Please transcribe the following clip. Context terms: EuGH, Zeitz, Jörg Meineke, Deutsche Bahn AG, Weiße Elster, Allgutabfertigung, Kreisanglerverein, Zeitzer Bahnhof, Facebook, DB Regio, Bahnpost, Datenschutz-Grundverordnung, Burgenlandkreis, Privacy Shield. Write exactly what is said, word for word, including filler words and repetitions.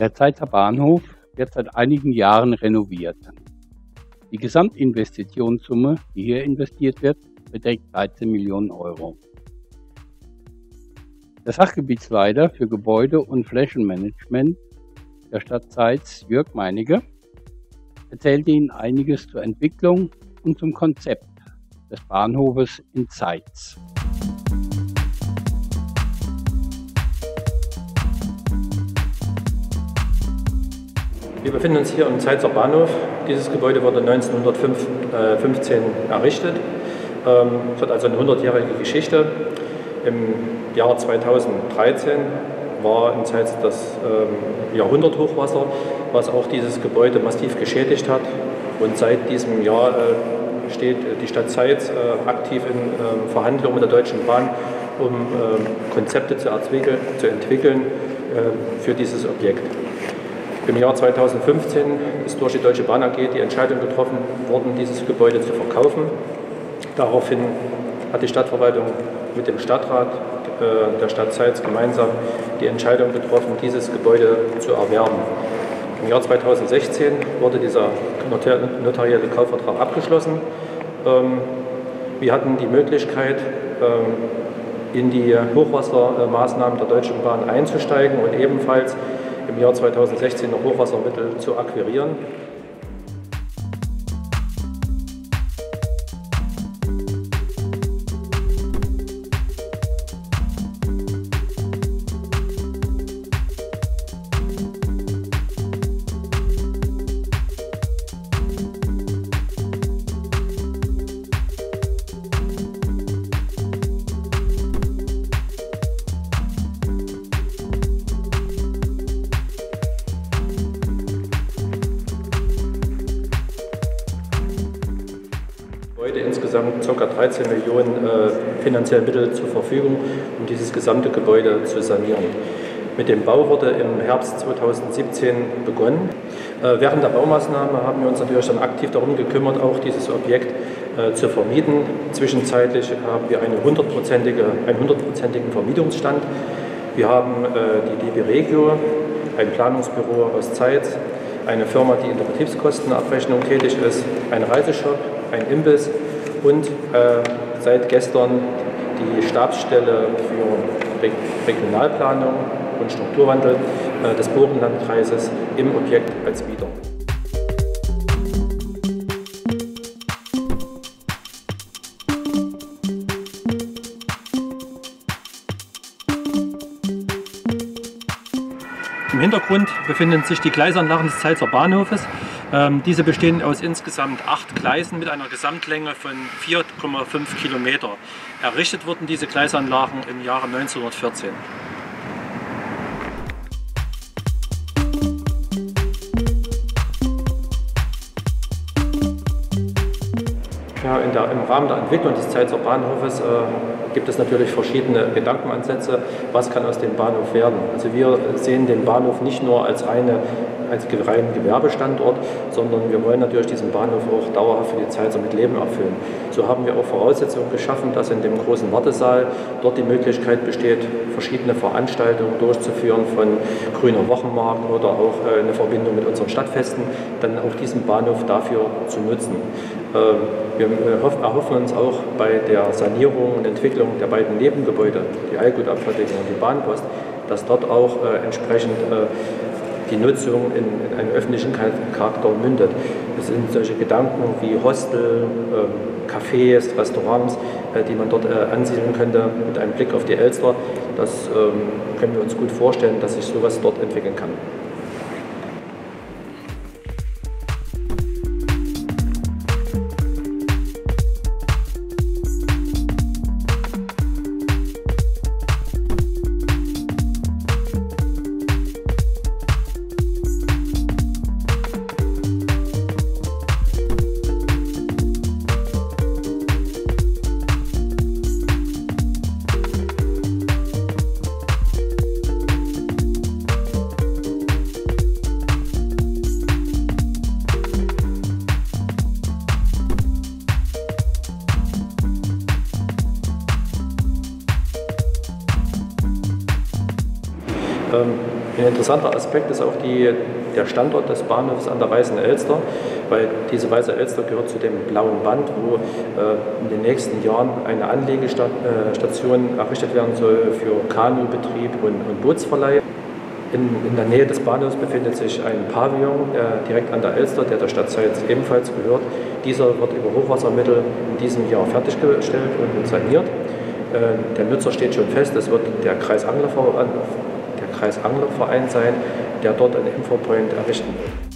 Der Zeitzer Bahnhof wird seit einigen Jahren renoviert. Die Gesamtinvestitionssumme, die hier investiert wird, beträgt dreizehn Millionen Euro. Der Fachgebietsleiter für Gebäude- und Flächenmanagement der Stadt Zeitz, Jörg Meineke, erzählte Ihnen einiges zur Entwicklung und zum Konzept des Bahnhofes in Zeitz. Wir befinden uns hier im Zeitzer Bahnhof. Dieses Gebäude wurde neunzehnhundertfünfzehn errichtet. Es hat also eine hundertjährige Geschichte. Im Jahr zweitausenddreizehn war in Zeitz das Jahrhunderthochwasser, was auch dieses Gebäude massiv geschädigt hat. Und seit diesem Jahr steht die Stadt Zeitz aktiv in Verhandlungen mit der Deutschen Bahn, um Konzepte zu entwickeln für dieses Objekt. Im Jahr zweitausendfünfzehn ist durch die Deutsche Bahn A G die Entscheidung getroffen worden, dieses Gebäude zu verkaufen. Daraufhin hat die Stadtverwaltung mit dem Stadtrat äh, der Stadt Zeitz gemeinsam die Entscheidung getroffen, dieses Gebäude zu erwerben. Im Jahr zweitausendsechzehn wurde dieser notarielle Kaufvertrag abgeschlossen. Ähm, wir hatten die Möglichkeit, ähm, in die Hochwassermaßnahmen der Deutschen Bahn einzusteigen und ebenfalls im Jahr zweitausendsechzehn noch Hochwassermittel zu akquirieren. Insgesamt ca. dreizehn Millionen äh, finanzielle Mittel zur Verfügung, um dieses gesamte Gebäude zu sanieren. Mit dem Bau wurde im Herbst zweitausendsiebzehn begonnen. Äh, während der Baumaßnahme haben wir uns natürlich dann aktiv darum gekümmert, auch dieses Objekt äh, zu vermieten. Zwischenzeitlich haben wir eine hundertprozentige, einen hundertprozentigen Vermietungsstand. Wir haben äh, die D B Regio, ein Planungsbüro aus Zeitz, eine Firma, die in der Betriebskostenabrechnung tätig ist, ein Reiseshop, ein Imbiss und äh, seit gestern die Stabsstelle für Re Regionalplanung und Strukturwandel äh, des Burgenlandkreises im Objekt als Mieter. Im Hintergrund befinden sich die Gleisanlagen des Zeitzer Bahnhofes. Ähm, diese bestehen aus insgesamt acht Gleisen mit einer Gesamtlänge von vier Komma fünf Kilometer. Errichtet wurden diese Gleisanlagen im Jahre neunzehnhundertvierzehn. Ja, in der, im Rahmen der Entwicklung des Zeitzer Bahnhofes äh, gibt es natürlich verschiedene Gedankenansätze, was kann aus dem Bahnhof werden. Also wir sehen den Bahnhof nicht nur als eine als reinen Gewerbestandort, sondern wir wollen natürlich diesen Bahnhof auch dauerhaft für die Zeitzer mit Leben erfüllen. So haben wir auch Voraussetzungen geschaffen, dass in dem großen Wartesaal dort die Möglichkeit besteht, verschiedene Veranstaltungen durchzuführen, von grüner Wochenmarkt oder auch eine Verbindung mit unseren Stadtfesten, dann auch diesen Bahnhof dafür zu nutzen. Wir erhoffen uns auch bei der Sanierung und Entwicklung der beiden Nebengebäude, die Allgutabfertigung und die Bahnpost, dass dort auch entsprechend die Nutzung in einen öffentlichen Charakter mündet. Es sind solche Gedanken wie Hostel, Cafés, Restaurants, die man dort ansiedeln könnte mit einem Blick auf die Elster. Das können wir uns gut vorstellen, dass sich sowas dort entwickeln kann. Ein interessanter Aspekt ist auch die, der Standort des Bahnhofs an der Weißen Elster, weil diese Weiße Elster gehört zu dem blauen Band, wo äh, in den nächsten Jahren eine Anlegestation errichtet werden soll für Kanubetrieb und, und Bootsverleih. In, in der Nähe des Bahnhofs befindet sich ein Pavillon äh, direkt an der Elster, der der Stadt Zeitz ebenfalls gehört. Dieser wird über Hochwassermittel in diesem Jahr fertiggestellt und saniert. Äh, der Nutzer steht schon fest, es wird der Kreisanglerverein sein, der dort einen Infopoint errichten will.